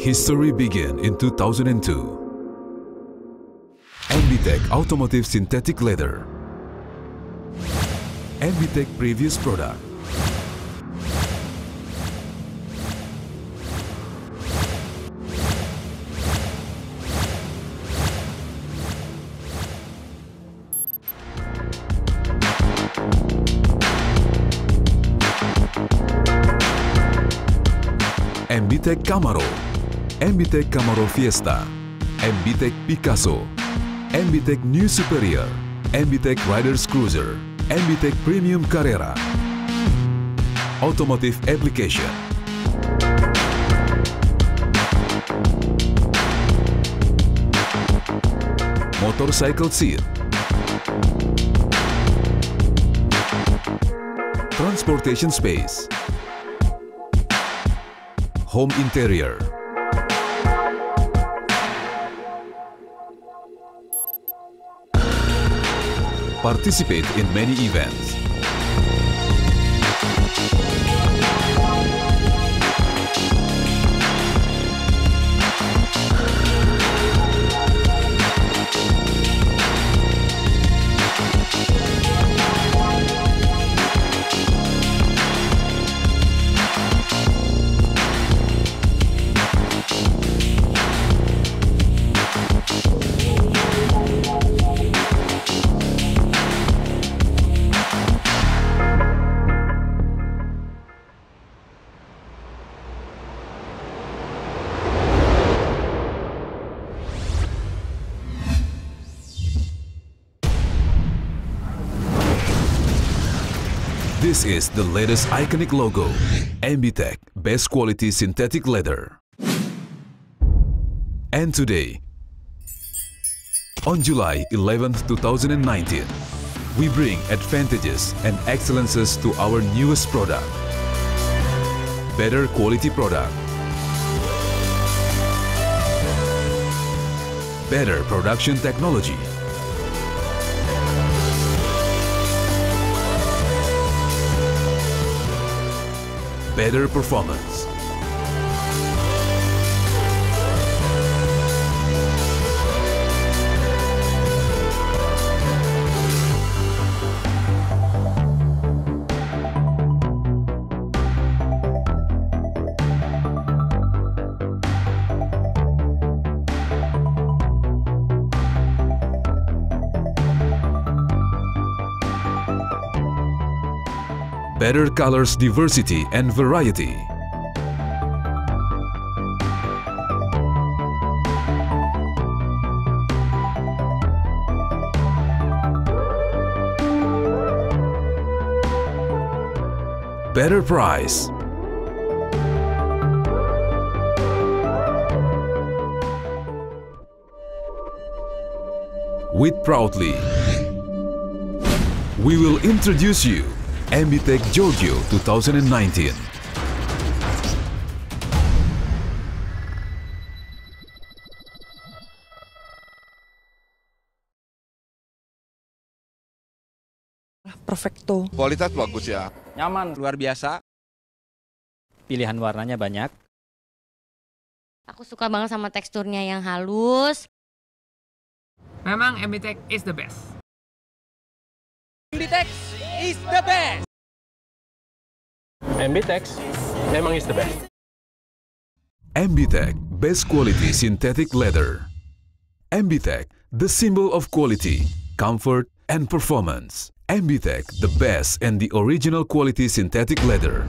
History began in 2002. MBtech Automotive Synthetic Leather, MBtech previous product. MBtech Camaro, MBtech Camaro Fiesta, MBtech Picasso, MBtech New Superior, MBtech Riders Cruiser, MBtech Premium Carrera. Automotive application. Motorcycle seat. Transportation space. Home interior. Participate in many events. This is the latest iconic logo, MBtech, best quality synthetic leather. And today, on July 11, 2019, we bring advantages and excellences to our newest product. Better quality product. Better production technology. Better performance. Better colors, diversity and variety. Better price. With proudly, we will introduce you MBtech Giorgio 2019. Perfecto. Kualitas bagus ya. Nyaman, luar biasa. Pilihan warnanya banyak. Aku suka banget sama teksturnya yang halus. Memang MBtech is the best. MBtech is the best. MBtech memang is the best. MBtech, best quality synthetic leather. MBtech, the symbol of quality, comfort and performance. MBtech, the best and the original quality synthetic leather.